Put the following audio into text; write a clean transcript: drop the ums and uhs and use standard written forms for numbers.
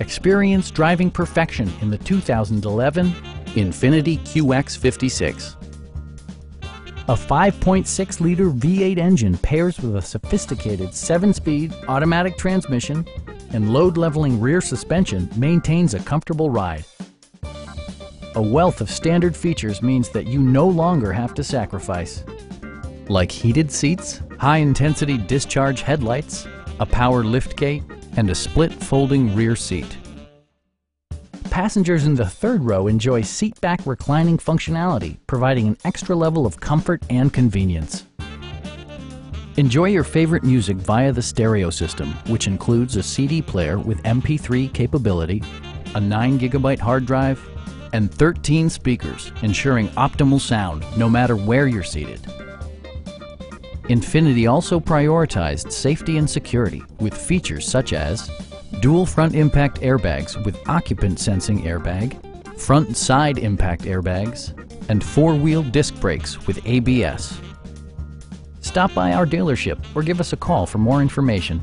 Experience driving perfection in the 2011 Infiniti QX56. A 5.6-liter V8 engine pairs with a sophisticated 7-speed automatic transmission and load-leveling rear suspension maintains a comfortable ride. A wealth of standard features means that you no longer have to sacrifice, like heated seats, high-intensity discharge headlights, a power liftgate, and a split folding rear seat. Passengers in the third row enjoy seat-back reclining functionality, providing an extra level of comfort and convenience. Enjoy your favorite music via the stereo system, which includes a CD player with MP3 capability, a 9GB hard drive, and 13 speakers, ensuring optimal sound no matter where you're seated. Infiniti also prioritized safety and security with features such as dual front impact airbags with occupant sensing airbag, front and side impact airbags, and four-wheel disc brakes with ABS. Stop by our dealership or give us a call for more information.